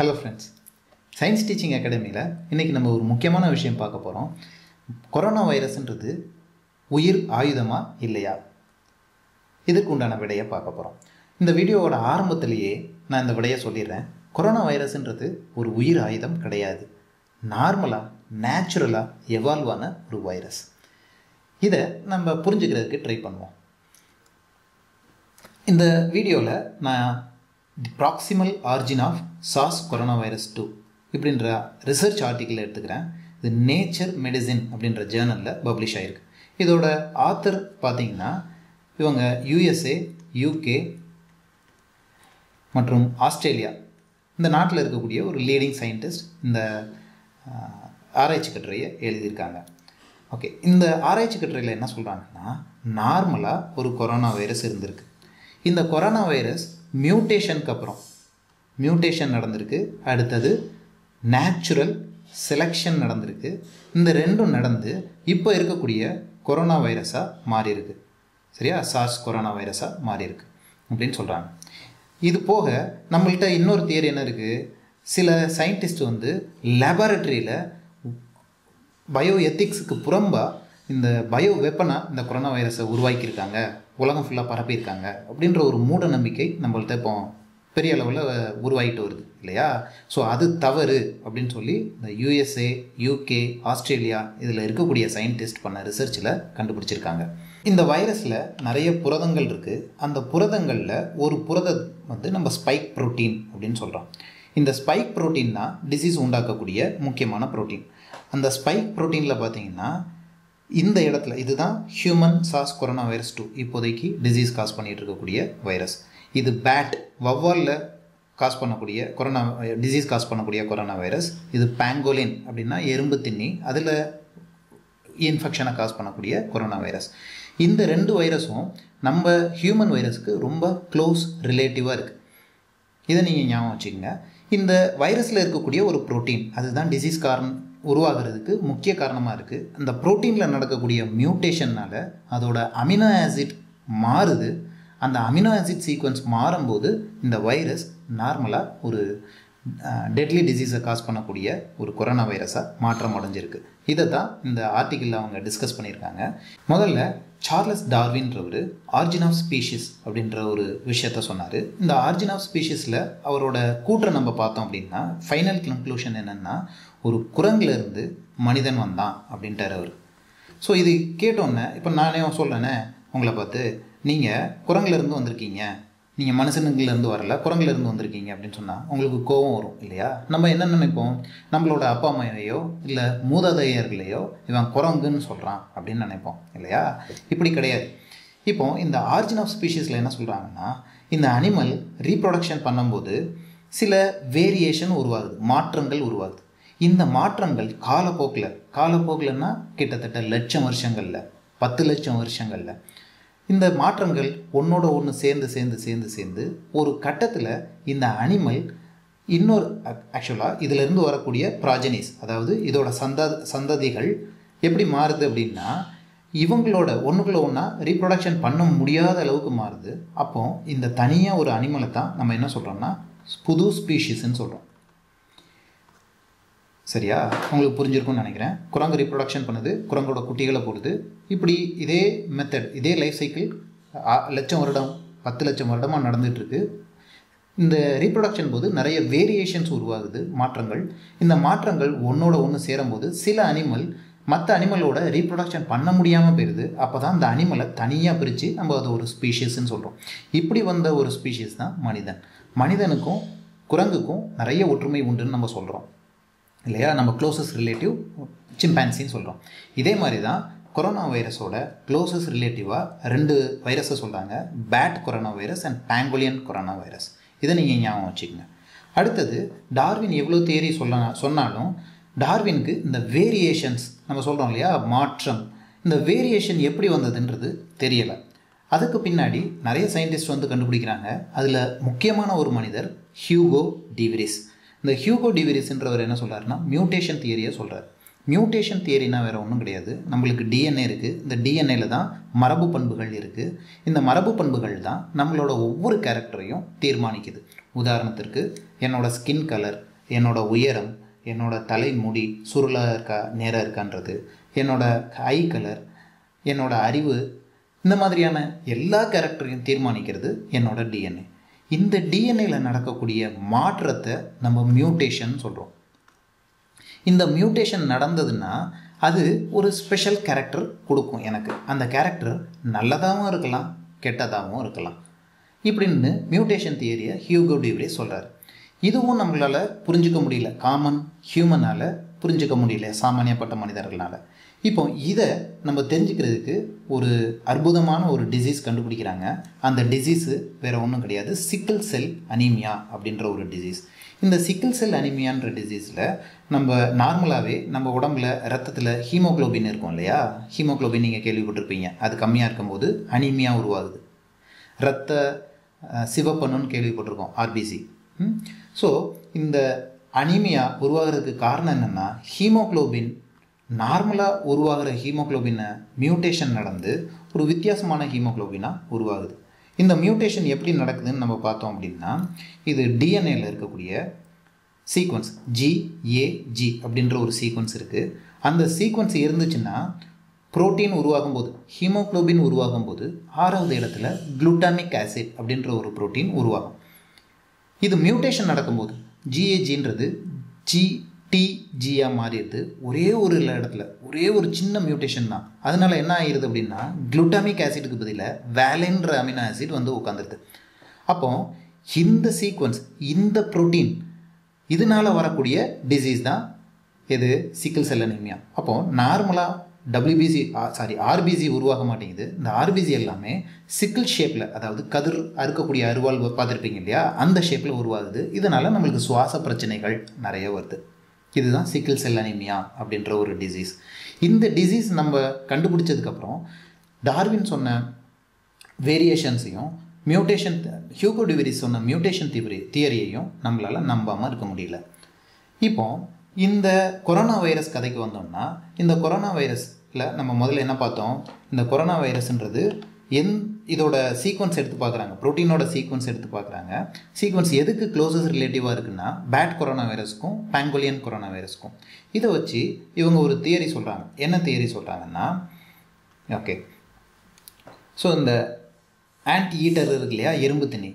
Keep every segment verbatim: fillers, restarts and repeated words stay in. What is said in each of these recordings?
Hello friends, Science Teaching Academy la inniki nama oru mukkiyamaana vishayam paaka porom. Coronavirus endrathu uyir aayudama illaya idhukku undana vidaiya paaka porom. Indha video oda aarambathiliye na indha vidaiya solliren. Coronavirus endrathu oru uyir aayudam kedaiyadu. Normala naturala evolve ana oru virus. Idha nama purinjikradhukku try pannuvom. In the video la na The Proximal Origin of SARS-CoV two இப்படின்ற research article எடுத்துக்கிறேன். இது Nature Medicine அப்படின்ற ஜேர்னலில் publish ஆகிருக்கு. இதோட author பார்த்தீங்கன்னா இவங்க USA, UK மற்றும் Australia இந்த நாட்டில் இருக்கக்கூடிய ஒரு லீடிங் சயின்டிஸ்ட் இந்த ஆராய்ச்சி கட்டுரையை எழுதியிருக்காங்க. ஓகே, இந்த ஆராய்ச்சி கட்டுரையில் என்ன சொல்கிறாங்கன்னா, நார்மலாக ஒரு கொரோனா வைரஸ் இருந்திருக்கு. இந்த கொரோனா வைரஸ் மியூட்டேஷனுக்கு அப்புறம் மியூட்டேஷன் நடந்திருக்கு, அடுத்தது நேச்சுரல் செலெக்ஷன் நடந்திருக்கு. இந்த ரெண்டும் நடந்து இப்போ இருக்கக்கூடிய கொரோனா வைரஸாக மாறியிருக்கு. சரியா, சார்ஸ் கொரோனா வைரஸாக மாறியிருக்கு அப்படின்னு சொல்கிறாங்க. இது போக நம்மள்கிட்ட இன்னொரு தியரி என்ன இருக்குது, சில சயின்டிஸ்ட் வந்து லேபரட்டரியில் பயோ எத்திக்ஸுக்கு புறம்பாக இந்த பயோ வெப்பனாக இந்த கொரோனா வைரஸை உருவாக்கியிருக்காங்க, உலகம் ஃபுல்லாக பரப்பியிருக்காங்க அப்படின்ற ஒரு மூட நம்பிக்கை நம்மள்கிட்ட இப்போ பெரிய அளவில் உருவாகிட்டு வருது இல்லையா. ஸோ அது தவறு அப்படின்னு சொல்லி இந்த யூஎஸ்ஏ, யூகே, ஆஸ்திரேலியா இதில் இருக்கக்கூடிய சயின்டிஸ்ட் பண்ண ரிசர்ச்சில் கண்டுபிடிச்சிருக்காங்க. இந்த வைரஸில் நிறைய புரதங்கள் இருக்குது. அந்த புரதங்களில் ஒரு புரதம் வந்து நம்ம ஸ்பைக் ப்ரோட்டீன் அப்படின்னு சொல்கிறோம். இந்த ஸ்பைக் ப்ரோட்டீன் தான் டிசீஸ் உண்டாக்கக்கூடிய முக்கியமான ப்ரோட்டீன். அந்த ஸ்பைக் ப்ரோட்டீனில் பார்த்திங்கன்னா இந்த இடத்துல இதுதான் human SARS corona virus two இப்போதைக்கு டிசீஸ் காஸ் பண்ணிகிட்டு இருக்கக்கூடிய வைரஸ். இது பேட் வவ்வாலில் காஸ் பண்ணக்கூடிய கொரோனா டிசீஸ் காஸ் பண்ணக்கூடிய கொரோனா வைரஸ். இது பேங்கோலின் அப்படின்னா எறும்பு தின்னி, அதில் இன்ஃபெக்ஷனை காஸ் பண்ணக்கூடிய கொரோனா வைரஸ். இந்த ரெண்டு வைரஸும் நம்ம ஹியூமன் வைரஸுக்கு ரொம்ப க்ளோஸ் ரிலேட்டிவாக இருக்குது. இதை நீங்கள் ஞாபகம் வச்சுக்கோங்க. இந்த வைரஸில் இருக்கக்கூடிய ஒரு ப்ரோட்டீன் அதுதான் டிசீஸ் காரணம் உருவாகிறதுக்கு முக்கிய காரணமாக இருக்குது. அந்த ப்ரோட்டீனில் நடக்கக்கூடிய மியூட்டேஷன்னால் அதோட அமினோ ஆசிட் மாறுது. அந்த அமினோ ஆசிட் சீக்வன்ஸ் மாறும்போது இந்த வைரஸ் நார்மலாக ஒரு டெட்லி டிசீஸை காஸ் பண்ணக்கூடிய ஒரு கொரோனா வைரஸாக மாற்றம் அடைஞ்சிருக்கு. இதை தான் இந்த ஆர்டிக்கிளில் அவங்க டிஸ்கஸ் பண்ணியிருக்காங்க. முதல்ல சார்லஸ் டார்வின்றவர் ஆரிஜின் ஆஃப் ஸ்பீஷிஸ் அப்படின்ற ஒரு விஷயத்த சொன்னார். இந்த ஆரிஜின் ஆஃப் ஸ்பீஷிஸில் அவரோட கூற்றை நம்ம பார்த்தோம் அப்படின்னா ஃபைனல் கன்க்ளூஷன் என்னென்னா, ஒரு குரங்கிலிருந்து மனிதன் வந்தான் அப்படின்ட்டார் அவர். ஸோ இது கேட்டோன்னே இப்போ நானே சொல்கிறேன்னே உங்களை பார்த்து, நீங்கள் குரங்கிலிருந்து வந்திருக்கீங்க, நீங்கள் மனுஷனுங்கள்லேருந்து வரல, குரங்கிலிருந்து வந்திருக்கீங்க அப்படின்னு சொன்னால் உங்களுக்கு கோபம் வரும் இல்லையா. நம்ம என்ன நினைப்போம், நம்மளோட அப்பா அம்மையோ இல்லை மூதாதையர்களையோ இவன் குரங்குன்னு சொல்கிறான் அப்படின்னு நினைப்போம் இல்லையா. இப்படி கிடையாது. இப்போ இந்த ஆரிஜின் ஆஃப் ஸ்பீஷிஸில் என்ன சொல்கிறாங்கன்னா, இந்த அனிமல் ரீப்ரொடக்ஷன் பண்ணும்போது சில வேரியேஷன் உருவாகுது, மாற்றங்கள் உருவாகுது. இந்த மாற்றங்கள் காலப்போக்கில் காலப்போக்கில்னா கிட்டத்தட்ட லட்சம் வருஷங்களில் பத்து லட்சம் வருஷங்களில் இந்த மாற்றங்கள் ஒன்றோட ஒன்று சேர்ந்து சேர்ந்து சேர்ந்து சேர்ந்து ஒரு கட்டத்தில் இந்த அனிமல் இன்னொரு ஆக்சுவலாக இதிலிருந்து வரக்கூடிய ப்ராஜனிஸ் அதாவது இதோட சந்தா சந்ததிகள் எப்படி மாறுது அப்படின்னா, இவங்களோட ஒன்றுக்குள்ள ஒன்றா ரீப்ரொடக்ஷன் பண்ண முடியாத அளவுக்கு மாறுது. அப்போது இந்த தனியாக ஒரு அனிமலை தான் நம்ம என்ன சொல்கிறோம்னா புது ஸ்பீஷிஸ்ன்னு சொல்கிறோம். சரியா, உங்களுக்கு புரிஞ்சிருக்கும்னு நினைக்கிறேன். குரங்கு ரீப்ரொடக்ஷன் பண்ணுது, குரங்கோட குட்டிகளை போடுது. இப்படி இதே மெத்தட் இதே லைஃப் சைக்கிள் லட்சம் வருடம் பத்து லட்சம் வருடமாக நடந்துகிட்ருக்கு. இந்த ரீப்ரொடக்ஷன் போது நிறைய வேரியேஷன்ஸ் உருவாகுது, மாற்றங்கள். இந்த மாற்றங்கள் ஒன்றோட ஒன்று சேரும்போது சில அனிமல் மற்ற அனிமலோட ரீப்ரொடக்ஷன் பண்ண முடியாமல் போயிடுது. அப்போ தான் அந்த அனிமலை தனியாக பிரித்து நம்ம அதை ஒரு ஸ்பீஷிஸ்ன்னு சொல்கிறோம். இப்படி வந்த ஒரு ஸ்பீஷிஸ் தான் மனிதன். மனிதனுக்கும் குரங்குக்கும் நிறைய ஒற்றுமை உண்டுன்னு நம்ம சொல்கிறோம் இல்லையா. நம்ம க்ளோசஸ்ட் ரிலேட்டிவ் சிம்பான்சின்னு சொல்கிறோம். இதே மாதிரி தான் கொரோனா வைரஸோட க்ளோசஸ்ட் ரிலேட்டிவாக ரெண்டு வைரஸை சொல்கிறாங்க, bat corona virus and pangolin corona virus. இதை நீங்கள் ஞாபகம் வச்சுக்கோங்க. அடுத்தது டார்வின் எவ்வளோ தியரி சொல்ல சொன்னாலும் டார்வினுக்கு இந்த வேரியேஷன்ஸ் நம்ம சொல்கிறோம் இல்லையா, மாற்றம், இந்த வேரியேஷன் எப்படி வந்ததுன்றது தெரியலை. அதுக்கு பின்னாடி நிறைய சயின்டிஸ்ட் வந்து கண்டுபிடிக்கிறாங்க. அதில் முக்கியமான ஒரு மனிதர் ஹியூகோ டிவிரிஸ். இந்த ஹியூகோ டி விரிஸ்ன்றவர் என்ன சொல்கிறாருன்னா மியூட்டேஷன் தியரியை சொல்கிறார். மியூட்டேஷன் தியரினா வேறு ஒன்றும் கிடையாது. நம்மளுக்கு டிஎன்ஏ இருக்குது. இந்த டிஎன்ஏல தான் மரபு பண்புகள் இருக்குது. இந்த மரபு பண்புகள் தான் நம்மளோட ஒவ்வொரு கேரக்டரையும் தீர்மானிக்குது. உதாரணத்திற்கு என்னோடய ஸ்கின் கலர், என்னோட உயரம், என்னோட தலைமுடி சுருளாக இருக்கா நேராக இருக்கான்றது, என்னோட ஐ கலர், என்னோட அறிவு, இந்த மாதிரியான எல்லா கேரக்டரையும் தீர்மானிக்கிறது என்னோட டிஎன்ஏ. இந்த டிஎன்ஏல நடக்கக்கூடிய மாற்றத்தை நம்ம மியூட்டேஷன் சொல்கிறோம். இந்த மியூட்டேஷன் நடந்ததுன்னா அது ஒரு ஸ்பெஷல் கேரக்டர் கொடுக்கும் எனக்கு. அந்த கேரக்டர் நல்லதாகவும் இருக்கலாம், கெட்டதாகவும் இருக்கலாம். இப்படின்னு மியூட்டேஷன் தியரியை ஹியூகோ டி வ்ரீஸ் சொல்கிறார். இதுவும் நம்மளால் புரிஞ்சிக்க முடியல, காமன் ஹியூமனால் புரிஞ்சிக்க முடியல, சாமானியப்பட்ட மனிதர்களால். இப்போ இதை நம்ம தெரிஞ்சுக்கிறதுக்கு ஒரு அற்புதமான ஒரு டிசீஸ் கண்டுபிடிக்கிறாங்க. அந்த டிசீஸு வேறு ஒன்றும் கிடையாது, சிக்கிள் செல் அனீமியா அப்படின்ற ஒரு டிசீஸ். இந்த சிக்கிள் செல் அனீமியான்ற டிசீஸில் நம்ம நார்மலாகவே நம்ம உடம்புல ரத்தத்தில் ஹீமோக்ளோபின் இருக்கும் இல்லையா? ஹீமோக்ளோபின் நீங்கள் கேள்விப்பட்டிருப்பீங்க. அது கம்மியாக இருக்கும்போது அனீமியா உருவாகுது. ரத்த சிவப்பணுன்னு கேள்விப்பட்டிருக்கோம், ஆர்பிசி. ஸோ இந்த அனீமியா உருவாகிறதுக்கு காரணம் என்னென்னா, ஹீமோக்ளோபின் நார்மலாக உருவாகிற ஹீமோக்ளோபினை மியூட்டேஷன் நடந்து ஒரு வித்தியாசமான ஹீமோக்ளோபினாக உருவாகுது. இந்த மியூட்டேஷன் எப்படி நடக்குதுன்னு நம்ம பார்த்தோம் அப்படின்னா, இது டிஎன்ஏல இருக்கக்கூடிய சீக்வன்ஸ் ஜிஏஜி அப்படின்ற ஒரு சீக்வன்ஸ் இருக்குது. அந்த சீக்வன்ஸ் இருந்துச்சுன்னா புரோட்டீன் உருவாகும்போது, ஹீமோக்ளோபின் உருவாகும்போது ஆறாவது இடத்துல குளுட்டாமிக் ஆசிட் அப்படின்ற ஒரு புரோட்டீன் உருவாகும். இது மியூட்டேஷன் நடக்கும்போது ஜிஏஜின்றது ஜிடிஜியாக மாறிடுது. ஒரே ஒரு இடத்துல ஒரே ஒரு சின்ன மியூட்டேஷன் தான். அதனால் என்ன ஆகிடுது அப்படின்னா, குளுட்டாமிக் ஆசிடுக்கு பதிலாக வேலைன்ற அமினோ ஆசிட் வந்து உட்காந்துருது. அப்போ இந்த சீக்வன்ஸ், இந்த புரோட்டீன், இதனால் வரக்கூடிய டிசீஸ் தான் இது சிக்கிள் செல் அனீமியா. அப்போது நார்மலாக டபிள்யூபிசி சாரி ஆர்பிசி உருவாக மாட்டேங்குது. இந்த ஆர்பிசி எல்லாமே சிக்கிள் ஷேப்பில், அதாவது கதிர் அறுக்கக்கூடிய அருவாள் பார்த்துருப்பீங்க இல்லையா, அந்த ஷேப்பில் உருவாகுது. இதனால் நம்மளுக்கு சுவாச பிரச்சனைகள் நிறைய வருது. இதுதான் சிக்கிள் செல் அனீமியா அப்படின்ற ஒரு டிசீஸ். இந்த டிசீஸ் நம்ம கண்டுபிடிச்சதுக்கப்புறம் டார்வின் சொன்ன வேரியேஷன்ஸையும் மியூட்டேஷன், ஹியூகோ டி வ்ரீஸ் சொன்ன மியூட்டேஷன் தியரி தியரியையும் நம்மளால் நம்பாமல் இருக்க முடியல. இப்போது இந்த கொரோனா வைரஸ் கதைக்கு வந்தோம்னா, இந்த கொரோனா வைரஸ் நம்ம முதல்ல என்ன பார்த்தோம், இந்த கொரோனா வைரஸ்ன்றது எந் இதோட சீக்வன்ஸ் எடுத்து பார்க்குறாங்க, ப்ரோட்டீனோட சீக்வன்ஸ் எடுத்து பார்க்குறாங்க. சீக்வன்ஸ் எதுக்கு க்ளோசஸ்ட் ரிலேட்டிவாக இருக்குன்னா, பேட் கொரோனா வைரஸ்க்கும் பேங்கோலியன் கொரோனா வைரஸ்க்கும். இதை வச்சு இவங்க ஒரு தியரி சொல்கிறாங்க. என்ன தியரி சொல்கிறாங்கன்னா, ஓகே, ஸோ இந்த ஆன்டி ஈட்டர் இருக்கு இல்லையா, எறும்பு திணி,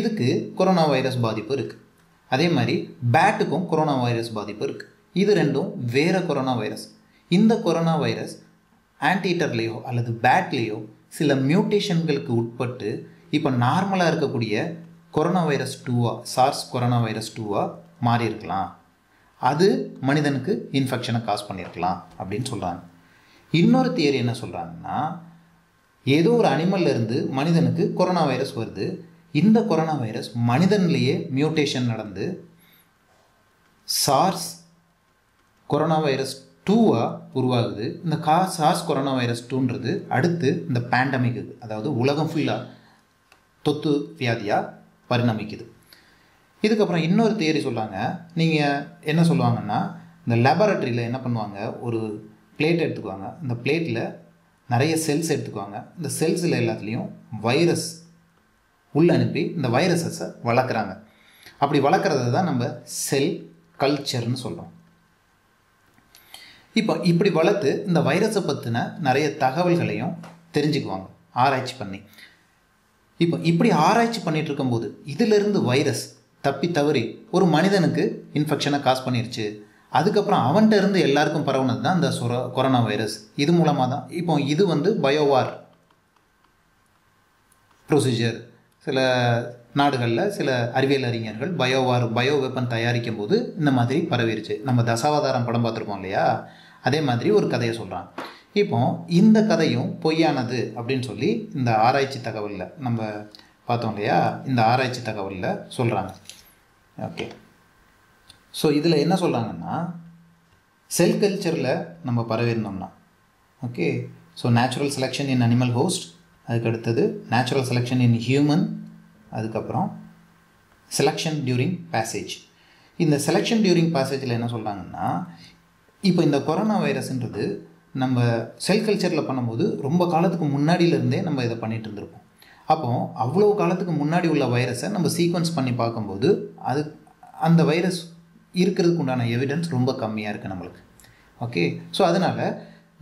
இதுக்கு கொரோனா வைரஸ் பாதிப்பு இருக்குது. அதே மாதிரி பேட்டுக்கும் கொரோனா வைரஸ் பாதிப்பு இருக்குது. இது ரெண்டும் வேறு கொரோனா வைரஸ். இந்த கொரோனா வைரஸ் ஆன்டிட்டர்லேயோ அல்லது பேட்லேயோ சில மியூட்டேஷன்களுக்கு உட்பட்டு இப்போ நார்மலாக இருக்கக்கூடிய கொரோனா வைரஸ் டூவாக, சார்ஸ் கொரோனா வைரஸ் டூவாக மாறி இருக்கலாம். அது மனிதனுக்கு இன்ஃபெக்ஷனை காஸ் பண்ணியிருக்கலாம் அப்படின்னு சொல்கிறாங்க. இன்னொரு தியரி என்ன சொல்கிறாங்கன்னா, ஏதோ ஒரு அனிமல்லேருந்து மனிதனுக்கு கொரோனா வைரஸ் வருது. இந்த கொரோனா வைரஸ் மனிதன்லேயே மியூட்டேஷன் நடந்து சார்ஸ் கொரோனா வைரஸ் டூவாக உருவாகுது. இந்த கா சார்ஸ் கொரோனா வைரஸ் டூன்றது அடுத்து இந்த பேண்டமிக்கு, அதாவது உலகம் ஃபுல்லாக தொத்து வியாதியாக பரிணமிக்குது. இதுக்கப்புறம் இன்னொரு தியரி சொல்லுவாங்க. நீங்கள் என்ன சொல்லுவாங்கன்னா, இந்த லேபரட்டரியில் என்ன பண்ணுவாங்க, ஒரு பிளேட் எடுத்துக்குவாங்க. இந்த பிளேட்டில் நிறைய செல்ஸ் எடுத்துக்குவாங்க. இந்த செல்ஸில் எல்லாத்துலேயும் வைரஸ் உள்ள அனுப்பி இந்த வைரஸை வளர்க்குறாங்க. அப்படி வளர்க்குறது தான் நம்ம செல் கல்ச்சர்னு சொல்கிறோம். இப்போ இப்படி வளர்த்து இந்த வைரஸை பற்றின நிறைய தகவல்களையும் தெரிஞ்சுக்குவாங்க, ஆராய்ச்சி பண்ணி. இப்போ இப்படி ஆராய்ச்சி பண்ணிகிட்டு இருக்கும்போது இதிலிருந்து வைரஸ் தப்பி தவறி ஒரு மனிதனுக்கு இன்ஃபெக்ஷனை காஸ் பண்ணிருச்சு. அதுக்கப்புறம் அவன்கிட்ட இருந்து எல்லாருக்கும் பரவுனது தான் இந்த சொர கொரோனா வைரஸ். இது மூலமாக தான் இப்போ இது வந்து பயோவார் ப்ரொசீஜர். சில நாடுகளில் சில அறிவியல் அறிஞர்கள் பயோவார் பயோ வெப்பன் தயாரிக்கும் போது இந்த மாதிரி பரவிடுச்சு. நம்ம தசாவதாரம் படம் பார்த்துருப்போம் இல்லையா, அதே மாதிரி ஒரு கதையை சொல்கிறான். இப்போ இந்த கதையும் பொய்யானது அப்படின்னு சொல்லி இந்த ஆராய்ச்சி தகவலில் நம்ம பார்த்தோம் இல்லையா, இந்த ஆராய்ச்சி தகவலில் சொல்கிறாங்க. ஓகே, ஸோ இதில் என்ன சொல்கிறாங்கன்னா, செல் கல்ச்சரில் நம்ம பரவிருந்தோம்னா, okay, so natural selection in animal host, அதுக்கடுத்தது நேச்சுரல் செலெக்ஷன் இன் ஹியூமன், அதுக்கப்புறம் செலெக்ஷன் டியூரிங் பேசேஜ். இந்த செலெக்ஷன் டியூரிங் பேசேஜில் என்ன சொல்கிறாங்கன்னா, இப்போ இந்த கொரோனா வைரஸ்ன்றது நம்ம செல் கல்ச்சரில் பண்ணும்போது ரொம்ப காலத்துக்கு முன்னாடியிலேருந்தே நம்ம இதை பண்ணிகிட்டு இருந்திருப்போம். அப்போது அவ்வளோ காலத்துக்கு முன்னாடி உள்ள வைரஸை நம்ம சீக்வன்ஸ் பண்ணி பார்க்கும்போது அது அந்த வைரஸ் இருக்கிறதுக்கு உண்டான எவிடன்ஸ் ரொம்ப கம்மியாக இருக்குது நம்மளுக்கு. ஓகே, ஸோ அதனால்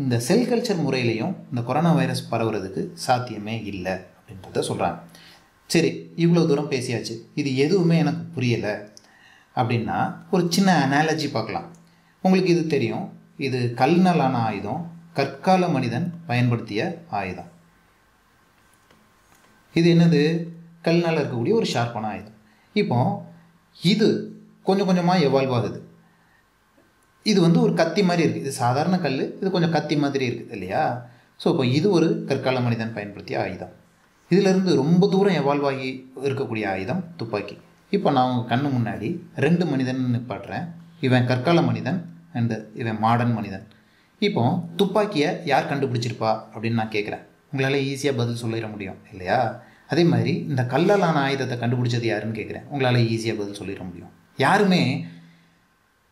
இந்த செல் கல்ச்சர் முறையிலையும் இந்த கொரோனா வைரஸ் பரவுறதுக்கு சாத்தியமே இல்லை அப்படின்றத சொல்கிறாங்க. சரி, இவ்வளோ தூரம் பேசியாச்சு, இது எதுவுமே எனக்கு புரியலை அப்படின்னா ஒரு சின்ன அனாலஜி பார்க்கலாம். உங்களுக்கு இது தெரியும், இது கல்லினாலான ஆயுதம், கற்கால மனிதன் பயன்படுத்திய ஆயுதம். இது என்னது? கல்லினால் இருக்கக்கூடிய ஒரு ஷார்ப்பான ஆயுதம். இப்போ இது கொஞ்சம் கொஞ்சமாக எவால்வ் ஆகுது. இது வந்து ஒரு கத்தி மாதிரி இருக்குது, இது சாதாரண கல், இது கொஞ்சம் கத்தி மாதிரி இருக்குது இல்லையா? ஸோ இப்போ இது ஒரு கற்கால மனிதன் பயன்படுத்திய ஆயுதம். இதிலிருந்து ரொம்ப தூரம் எவால்வ் ஆகி இருக்கக்கூடிய ஆயுதம் துப்பாக்கி. இப்போ நான் உங்கள் கண்ணு முன்னாடி ரெண்டு மனிதன் நிப்பாட்டுறேன், இவன் கற்கால மனிதன் அண்ட் இவன் மாடர்ன் மனிதன். இப்போ துப்பாக்கியை யார் கண்டுபிடிச்சிருப்பா அப்படின்னு நான் கேட்குறேன். உங்களால் ஈஸியாக பதில் சொல்லிட முடியும் இல்லையா? அதே மாதிரி இந்த கல்லாலான ஆயுதத்தை கண்டுபிடிச்சது யாருன்னு கேட்குறேன், உங்களால் ஈஸியாக பதில் சொல்லிட முடியும். யாருமே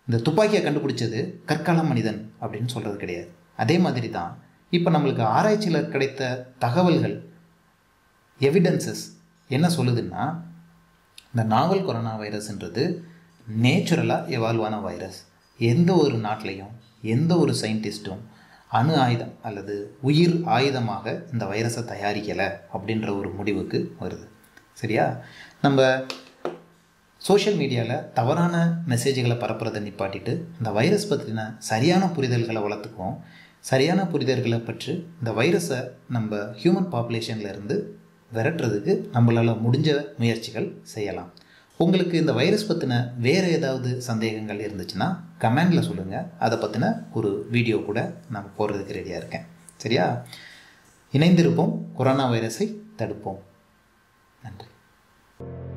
இந்த துப்பாக்கியை கண்டுபிடிச்சது கற்கால மனிதன் அப்படின்னு சொல்கிறது கிடையாது. அதே மாதிரி தான் இப்போ நம்மளுக்கு ஆராய்ச்சியில் கிடைத்த தகவல்கள், எவிடன்சஸ் என்ன சொல்லுதுன்னா, இந்த நாவல் கொரோனா வைரஸ்ன்றது நேச்சுரலாக எவால்வ் ஆன வைரஸ். எந்த ஒரு நாட்டிலையும் எந்த ஒரு சயின்டிஸ்ட்டும் அணு ஆயுதம் அல்லது உயிர் ஆயுதமாக இந்த வைரஸை தயாரிக்கலை அப்படின்ற ஒரு முடிவுக்கு வருது. சரியா? நம்ம சோஷியல் மீடியாவில் தவறான மெசேஜ்களை பரப்புறதை நிப்பாட்டிட்டு இந்த வைரஸ் பற்றின சரியான புரிதல்களை வளர்த்துக்குவோம். சரியான புரிதல்களை பற்றி இந்த வைரஸை நம்ம ஹியூமன் பாப்புலேஷன்லேருந்து விரட்டுறதுக்கு நம்மளால் முடிஞ்ச முயற்சிகள் செய்யலாம். உங்களுக்கு இந்த வைரஸ் பற்றின வேறு ஏதாவது சந்தேகங்கள் இருந்துச்சுன்னா கமெண்டில் சொல்லுங்கள். அதை பற்றின ஒரு வீடியோ கூட நான் போடுறதுக்கு ரெடியாக இருக்கேன். சரியா? இணைந்திருப்போம், கொரோனா வைரஸை தடுப்போம். நன்றி.